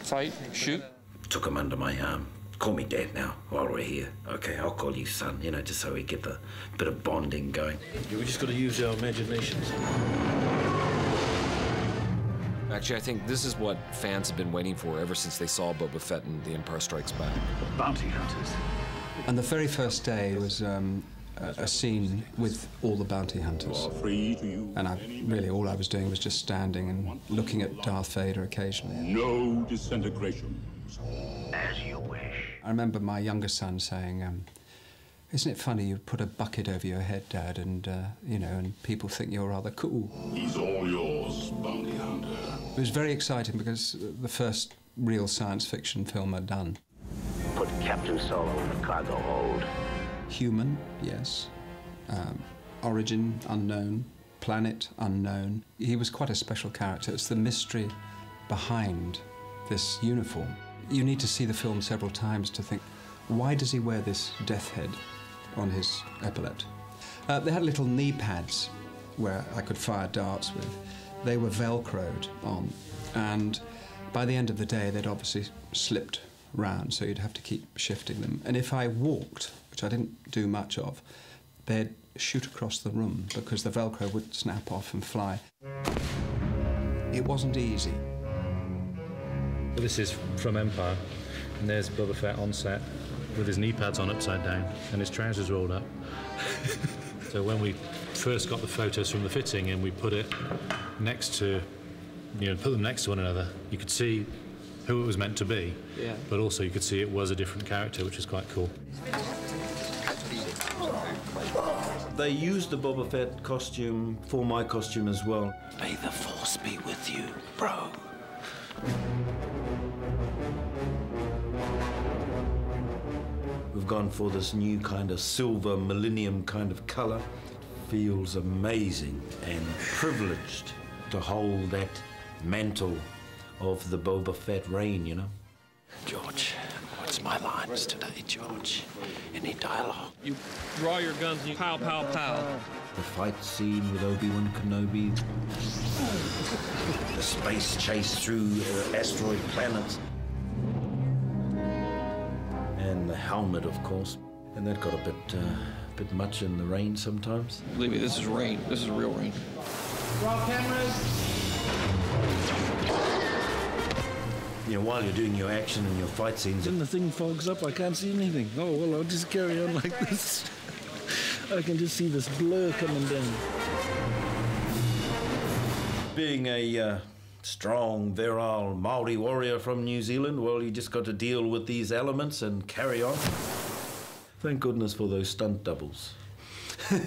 fight, shoot. Took him under my arm. Call me Dad now, while we're here. Okay, I'll call you son, you know, just so we get the bit of bonding going. Yeah, we just got to use our imaginations. Actually, I think this is what fans have been waiting for ever since they saw Boba Fett in The Empire Strikes Back. Bounty hunters. And the very first day was um, a, a scene with all the bounty hunters. And I, really all I was doing was just standing and looking at Darth Vader occasionally. No disintegration. As you wish. I remember my younger son saying, um, Isn't it funny you put a bucket over your head, Dad, and, uh, you know, and people think you're rather cool. He's all yours, bounty hunter. It was very exciting because the first real science fiction film I'd done. Put Captain Solo in the cargo hold. Human, yes. Um, origin, unknown. Planet, unknown. He was quite a special character. It's the mystery behind this uniform. You need to see the film several times to think, why does he wear this death head on his epaulette? Uh, they had little knee pads where I could fire darts with. They were Velcroed on, and by the end of the day, they'd obviously slipped round, so you'd have to keep shifting them. And if I walked, which I didn't do much of, they'd shoot across the room because the Velcro would snap off and fly. It wasn't easy. This is from Empire, and there's Boba Fett on set with his knee pads on upside down and his trousers rolled up. So when we first got the photos from the fitting and we put it next to, you know, put them next to one another, you could see who it was meant to be, yeah. But also you could see it was a different character, which is quite cool. They used the Boba Fett costume for my costume as well. May the Force be with you, bro. We've gone for this new kind of silver millennium kind of colour. It feels amazing and privileged to hold that mantle of the Boba Fett reign, you know? George, what's my lines today, George? Any dialogue? You draw your guns and you pow, pow, pow. The fight scene with Obi-Wan Kenobi. The space chase through uh, asteroid planets. And the helmet, of course. And that got a bit, uh, bit much in the rain sometimes. Believe me, this is rain. This is real rain. Roll cameras. You know, while you're doing your action and your fight scenes... When the thing fogs up, I can't see anything. Oh, well, I'll just carry on like this. I can just see this blur coming down. Being a uh, strong, virile Maori warrior from New Zealand, well, you just got to deal with these elements and carry on. Thank goodness for those stunt doubles. Go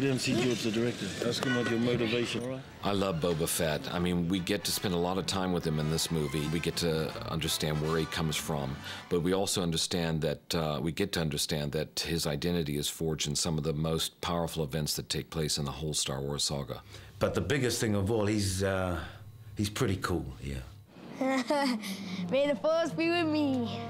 down and see George, the director. Ask him about your motivation. All right. I love Boba Fett. I mean, we get to spend a lot of time with him in this movie. We get to understand where he comes from, but we also understand that uh, we get to understand that his identity is forged in some of the most powerful events that take place in the whole Star Wars saga. But the biggest thing of all, he's uh, he's pretty cool. Yeah. May the Force be with me.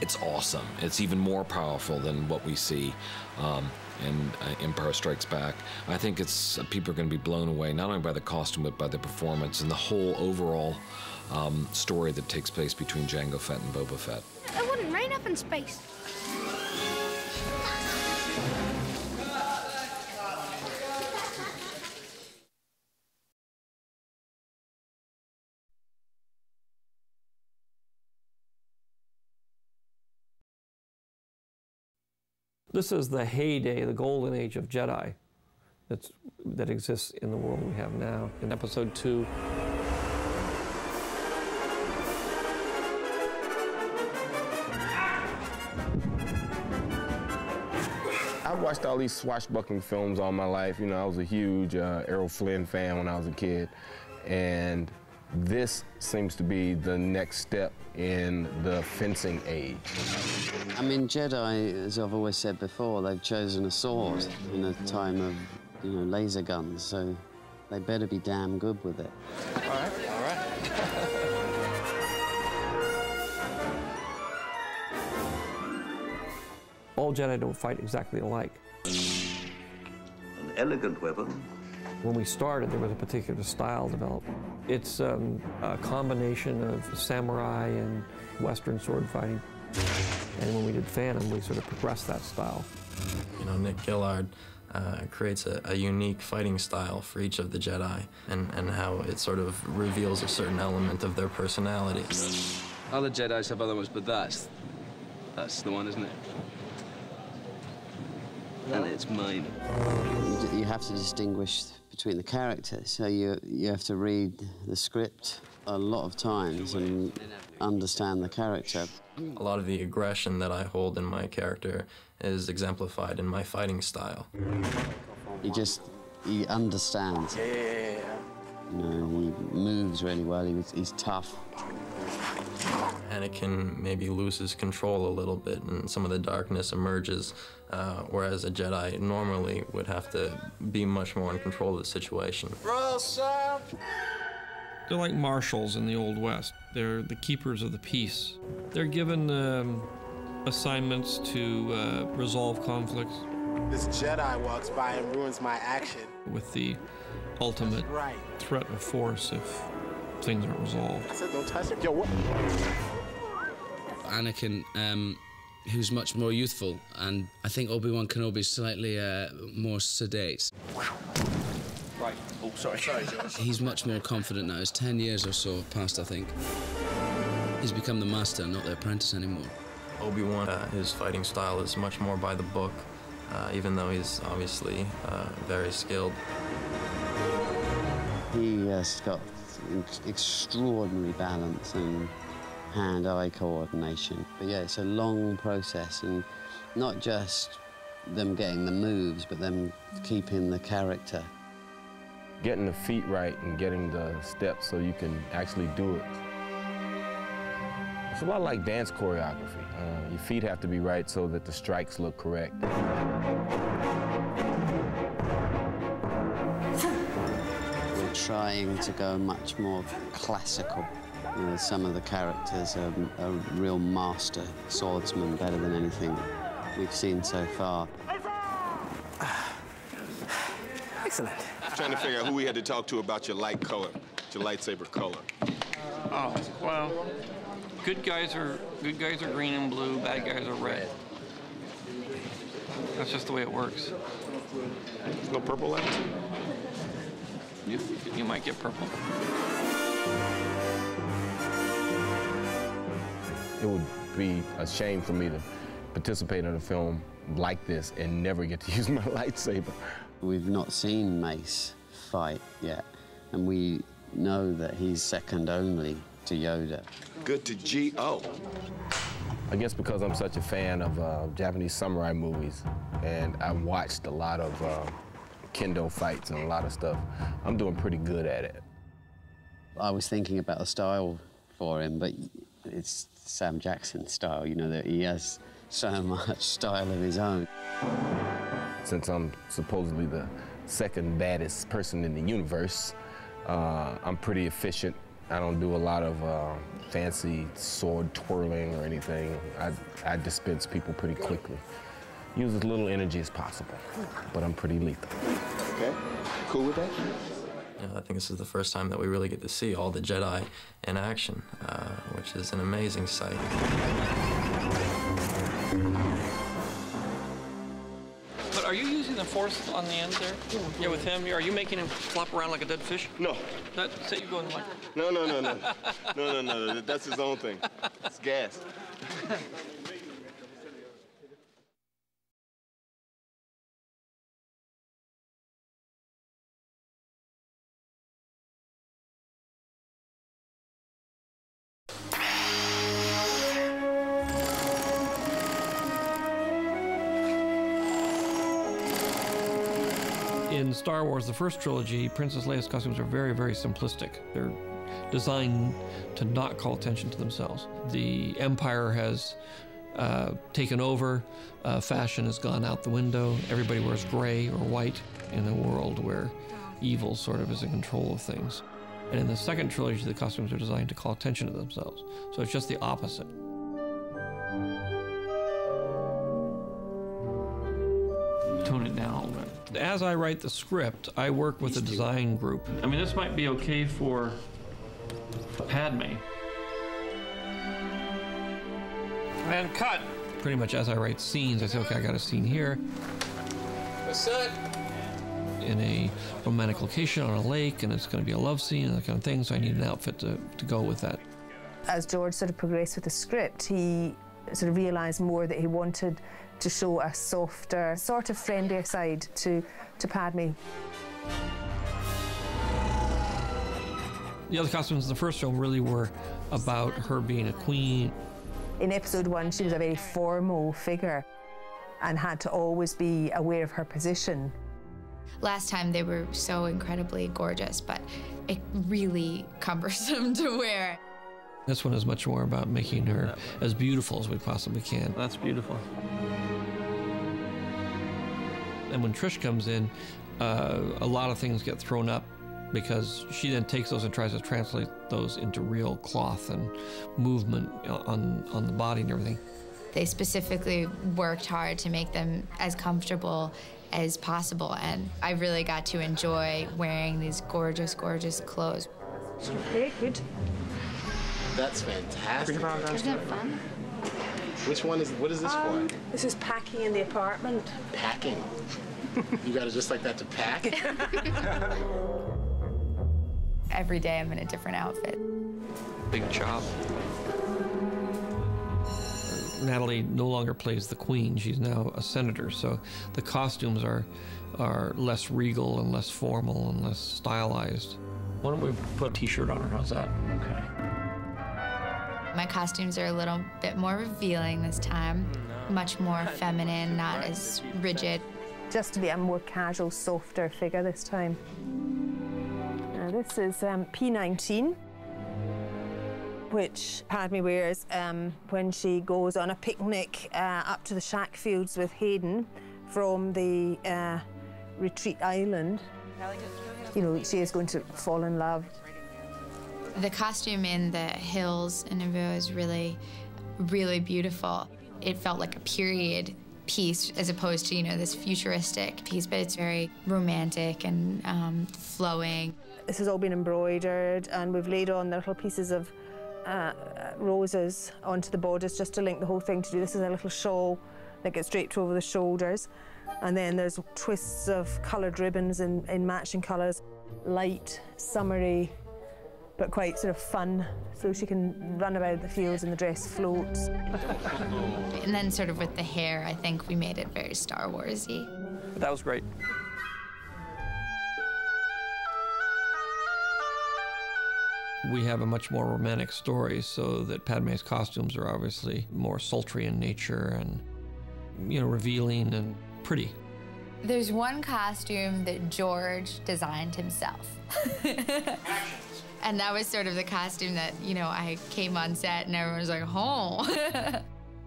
It's awesome. It's even more powerful than what we see um, in uh, Empire Strikes Back. I think it's uh, people are going to be blown away, not only by the costume, but by the performance and the whole overall um, story that takes place between Jango Fett and Boba Fett. It wouldn't rain up in space. This is the heyday, the golden age of Jedi that's, that exists in the world we have now. In episode two, I've watched all these swashbuckling films all my life. You know, I was a huge uh, Errol Flynn fan when I was a kid, and this seems to be the next step in the fencing age. I mean, Jedi, as I've always said before, they've chosen a sword in a time of, you know, laser guns, so they better be damn good with it. All right, all right. All Jedi don't fight exactly alike. An elegant weapon. When we started, there was a particular style developed. It's um, a combination of samurai and Western sword fighting. And when we did Phantom, we sort of progressed that style. You know, Nick Gillard uh, creates a, a unique fighting style for each of the Jedi, and, and how it sort of reveals a certain element of their personality. Other Jedis have other ones, but that's, that's the one, isn't it? And it's mine. You have to distinguish between the characters, so you, you have to read the script a lot of times and understand the character. A lot of the aggression that I hold in my character is exemplified in my fighting style. He just, he understands. Yeah, yeah, yeah. You know, he moves really well, he was, he's tough. Anakin maybe loses control a little bit and some of the darkness emerges, uh, whereas a Jedi normally would have to be much more in control of the situation. Roll south! They're like marshals in the Old West. They're the keepers of the peace. They're given um, assignments to uh, resolve conflicts. This Jedi walks by and ruins my action. With the ultimate right. threat of force if things aren't resolved. I said, don't touch it. Yo, what? Anakin, um, who's much more youthful, and I think Obi-Wan Kenobi's slightly uh, more sedate. Right. Oh, sorry. Sorry, George. He's much more confident now. It's ten years or so past, I think. He's become the master, not the apprentice anymore. Obi-Wan, uh, his fighting style is much more by the book, uh, even though he's obviously uh, very skilled. He has got extraordinary balance and hand-eye coordination. But yeah, it's a long process, and not just them getting the moves, but them keeping the character. Getting the feet right and getting the steps so you can actually do it. It's a lot like dance choreography. Uh, your feet have to be right so that the strikes look correct. We're trying to go much more classical. You know, some of the characters are, are real master swordsmen, better than anything we've seen so far. Excellent. Trying to figure out who we had to talk to about your light color, your lightsaber color. Oh, well, good guys are good guys are green and blue, bad guys are red. That's just the way it works. No purple lights? You, you might get purple. It would be a shame for me to participate in a film like this and never get to use my lightsaber. We've not seen Mace fight yet, and we know that he's second only to Yoda. Good to G O I guess because I'm such a fan of uh, Japanese samurai movies, and I watched a lot of uh, kendo fights and a lot of stuff, I'm doing pretty good at it. I was thinking about a style for him, but it's Sam Jackson's style, you know, that he has so much style of his own. Since I'm supposedly the second baddest person in the universe, uh, I'm pretty efficient. I don't do a lot of uh, fancy sword twirling or anything. I, I dispense people pretty quickly. Use as little energy as possible, but I'm pretty lethal. Okay, cool with that? You know, I think this is the first time that we really get to see all the Jedi in action, uh, which is an amazing sight. Are you using the force on the end there? Yeah, with him. Are you making him flop around like a dead fish? No. That say you going like? No, no, no, no, no, no, no. That's his own thing. It's gas. In Star Wars, the first trilogy, Princess Leia's costumes are very, very simplistic. They're designed to not call attention to themselves. The Empire has uh, taken over. Uh, fashion has gone out the window. Everybody wears gray or white in a world where evil sort of is in control of things. And in the second trilogy, the costumes are designed to call attention to themselves. So it's just the opposite. Tone it down a little bit. As I write the script, I work with a design group. I mean, this might be okay for Padme. And cut! Pretty much as I write scenes, I say, okay, I got a scene here. What's that? In a romantic location on a lake, and it's going to be a love scene and that kind of thing, so I need an outfit to, to go with that. As George sort of progressed with the script, he sort of realised more that he wanted to show a softer, sort of friendlier side to, to Padme. the other costumes in the first film really were about her being a queen. In episode one, she was a very formal figure and had to always be aware of her position. Last time they were so incredibly gorgeous, but it really cumbersome to wear. This one is much more about making her as beautiful as we possibly can. That's beautiful. And when Trish comes in, uh, a lot of things get thrown up because she then takes those and tries to translate those into real cloth and movement on, on the body and everything. They specifically worked hard to make them as comfortable as possible, and I really got to enjoy wearing these gorgeous, gorgeous clothes. Very good. That's fantastic. Isn't it fun? Which one is, what is this um, for? This is packing in the apartment. Packing? You got it just like that to pack? Every day I'm in a different outfit. Big job. Natalie no longer plays the queen. She's now a senator, so the costumes are are less regal and less formal and less stylized. Why don't we put a t-shirt on her? How's that? Okay. My costumes are a little bit more revealing this time, much more feminine, not as rigid. Just to be a more casual, softer figure this time. Now this is um, P nineteen. Which Padmé wears um, when she goes on a picnic uh, up to the shack fields with Hayden from the uh, retreat island. You know, she is going to fall in love. The costume in the hills in Naboo is really, really beautiful. It felt like a period piece as opposed to, you know, this futuristic piece, but it's very romantic and um, flowing. This has all been embroidered, and we've laid on the little pieces of Uh, roses onto the borders just to link the whole thing to do. This is a little shawl that gets draped over the shoulders, and then there's twists of coloured ribbons in, in matching colours. Light, summery, but quite sort of fun, so she can run about the fields and the dress floats. And then sort of with the hair, I think we made it very Star Wars-y. That was great. We have a much more romantic story, so that Padmé's costumes are obviously more sultry in nature and, you know, revealing and pretty. There's one costume that George designed himself. And that was sort of the costume that, you know, I came on set and everyone was like, oh.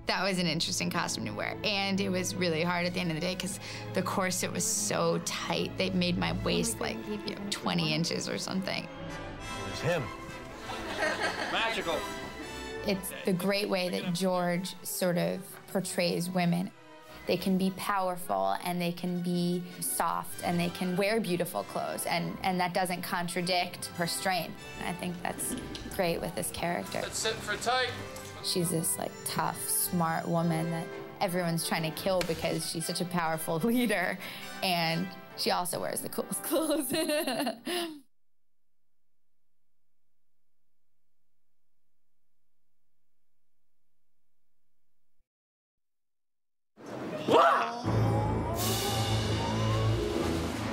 That was an interesting costume to wear. And it was really hard at the end of the day because the corset was so tight. They made my waist like, you know, twenty inches or something. It's him. Magical. It's the great way that George sort of portrays women. They can be powerful, and they can be soft, and they can wear beautiful clothes, and, and that doesn't contradict her strength. And I think that's great with this character. That's sitting for tight. She's this, like, tough, smart woman that everyone's trying to kill because she's such a powerful leader, and she also wears the coolest clothes.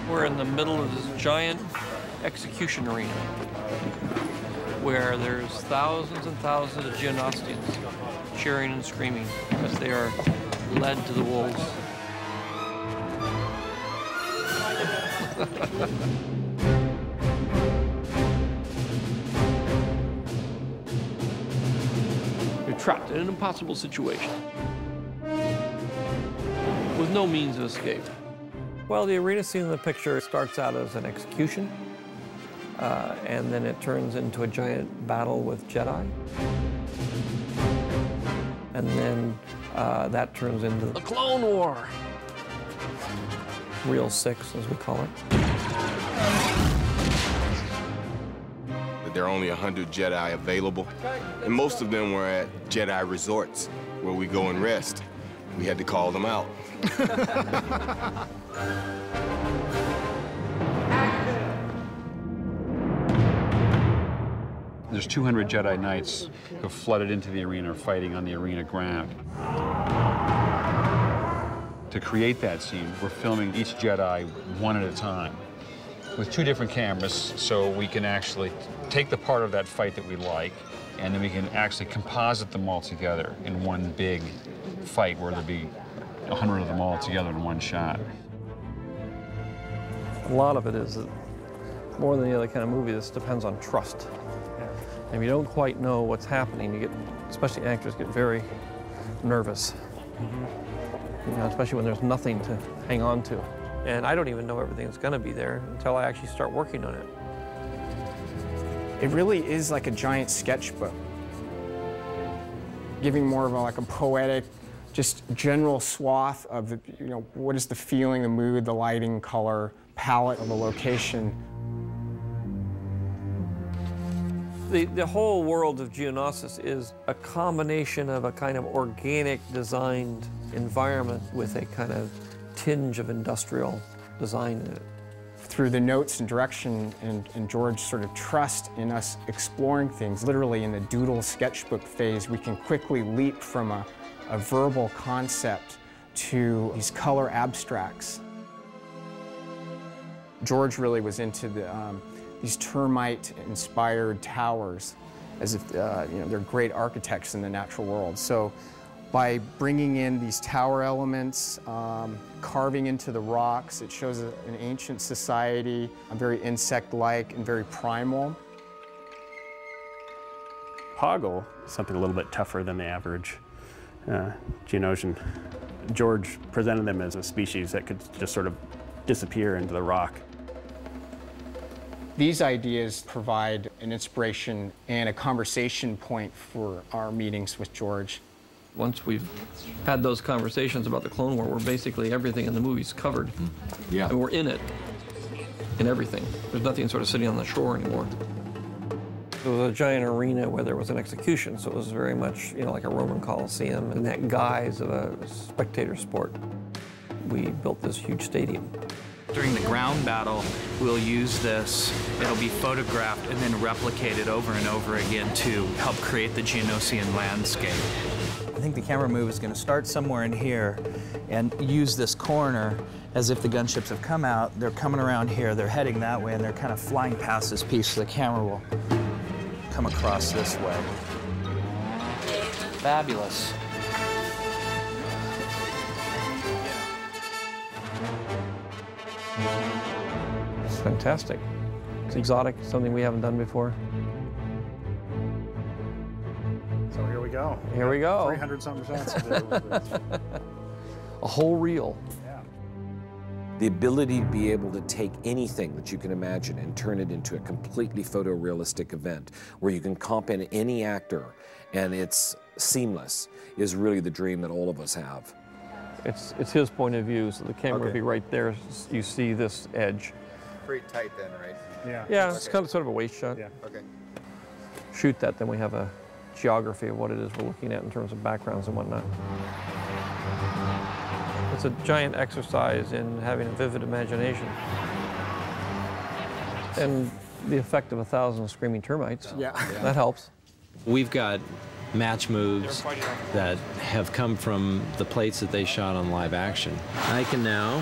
We're in the middle of this giant execution arena where there's thousands and thousands of Geonosians cheering and screaming as they are led to the wolves. You're trapped in an impossible situation with no means of escape. Well, the arena scene in the picture starts out as an execution, uh, and then it turns into a giant battle with Jedi. And then uh, that turns into the Clone War. Real Six, as we call it. There are only one hundred Jedi available, and most of them were at Jedi resorts, where we go and rest. We had to call them out. There's two hundred Jedi Knights who flooded into the arena, fighting on the arena ground. To create that scene, we're filming each Jedi one at a time. with two different cameras, so we can actually take the part of that fight that we like, and then we can actually composite them all together in one big fight where there'll be a hundred of them all together in one shot. A lot of it is, more than any other kind of movie, this depends on trust. And if you don't quite know what's happening, you get, especially actors, get very nervous. Mm-hmm. You know, especially when there's nothing to hang on to. And I don't even know everything that's going to be there until I actually start working on it. It really is like a giant sketchbook, giving more of a, like a poetic, just general swath of the, you know, what is the feeling, the mood, the lighting, color, palette of a location. The, the whole world of Geonosis is a combination of a kind of organic designed environment with a kind of tinge of industrial design in it. Through the notes and direction and, and George's sort of trust in us exploring things, literally in the doodle sketchbook phase, we can quickly leap from a, a verbal concept to these color abstracts. George really was into the, um, these termite-inspired towers, as if uh, you know, they're great architects in the natural world. So, by bringing in these tower elements, um, carving into the rocks, it shows a, an ancient society, very insect-like and very primal. Poggle, something a little bit tougher than the average uh, Geonosian. George presented them as a species that could just sort of disappear into the rock. These ideas provide an inspiration and a conversation point for our meetings with George. Once we've had those conversations about the Clone War, we're basically everything in the movie's covered. Yeah. And we're in it, in everything. There's nothing sort of sitting on the shore anymore. It was a giant arena where there was an execution, so it was very much, you know, like a Roman Colosseum in that guise of a spectator sport. We built this huge stadium. During the ground battle, we'll use this. It'll be photographed and then replicated over and over again to help create the Geonosian landscape. I think the camera move is going to start somewhere in here and use this corner as if the gunships have come out. They're coming around here, they're heading that way, and they're kind of flying past this piece, so the camera will come across this way. Fabulous. It's fantastic. It's exotic, something we haven't done before. Go. Here we go. three hundred something shots. A whole reel. Yeah. The ability to be able to take anything that you can imagine and turn it into a completely photorealistic event where you can comp in any actor and it's seamless is really the dream that all of us have. It's, it's his point of view, so the camera okay. would be right there. You see this edge. Pretty tight then, right? Yeah. Yeah, okay. It's kind of sort of a waist shot. Yeah. Okay. Shoot that, then we have a geography of what it is we're looking at in terms of backgrounds and whatnot. It's a giant exercise in having a vivid imagination. And the effect of a thousand screaming termites. Yeah. yeah. That helps. We've got match moves that have come from the plates that they shot on live action. I can now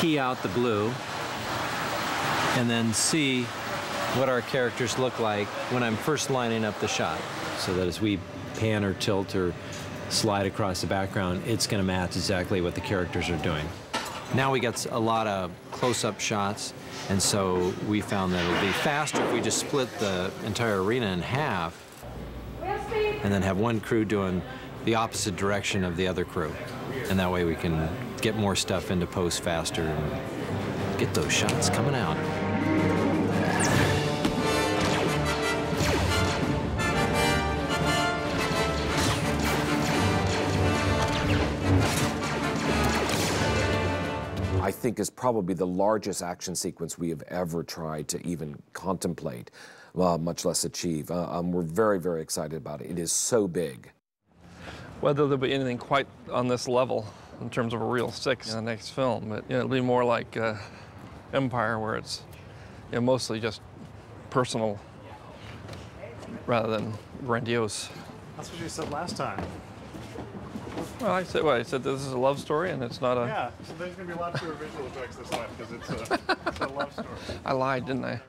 key out the blue and then see what our characters look like when I'm first lining up the shot, so that as we pan or tilt or slide across the background, it's going to match exactly what the characters are doing. Now we got a lot of close-up shots, and so we found that it'll be faster if we just split the entire arena in half and then have one crew doing the opposite direction of the other crew. And that way we can get more stuff into post faster and get those shots coming out. I think is probably the largest action sequence we have ever tried to even contemplate, well, much less achieve. Uh, um, we're very, very excited about it. It is so big. Whether there'll be anything quite on this level in terms of a real six in the next film, but you know, it'll be more like uh, Empire, where it's you know, mostly just personal rather than grandiose. That's what you said last time. Well, I said, well, I said this is a love story, and it's not a... Yeah, so there's going to be lots of visual effects this time because it's a, it's a love story. I lied, didn't I?